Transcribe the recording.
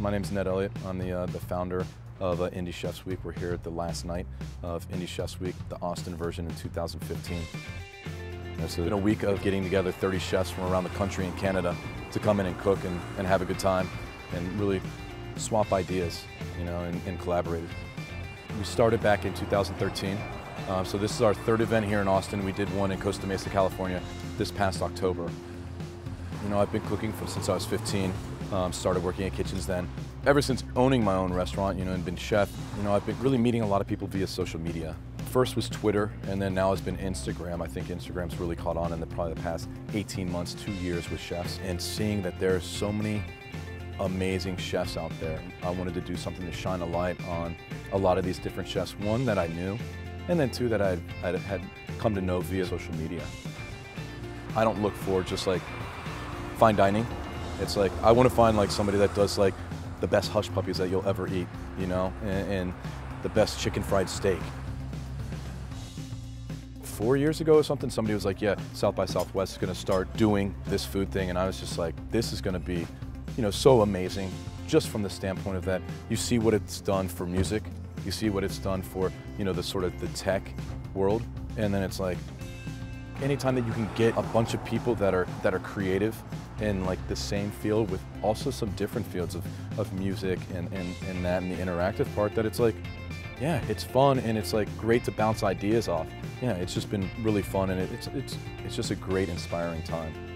My name is Ned Elliott. I'm the founder of Indie Chefs Week. We're here at the last night of Indie Chefs Week, the Austin version in 2015. It's been a week of getting together 30 chefs from around the country and Canada to come in and cook and have a good time and really swap ideas, you know, and collaborate. We started back in 2013, so this is our third event here in Austin. We did one in Costa Mesa, California this past October. You know, I've been cooking since I was 15, started working at kitchens then. Ever since owning my own restaurant, you know, and been chef, you know, I've been really meeting a lot of people via social media. First was Twitter, and then now it's been Instagram. I think Instagram's really caught on in probably the past 18 months, 2 years with chefs, and seeing that there are so many amazing chefs out there. I wanted to do something to shine a light on a lot of these different chefs, one that I knew, and then two that I had come to know via social media. I don't look for just like fine dining. It's like, I want to find like somebody that does like the best hush puppies that you'll ever eat, you know, and the best chicken fried steak. 4 years ago or something, somebody was like, yeah, South by Southwest is going to start doing this food thing. And I was just like, this is going to be, you know, so amazing, just from the standpoint of that you see what it's done for music, you see what it's done for, you know, the sort of the tech world. And then it's like, anytime that you can get a bunch of people that are creative in like the same field with also some different fields of music and that and the interactive part, that it's like, yeah, it's fun and it's like great to bounce ideas off. Yeah, it's just been really fun and it's just a great inspiring time.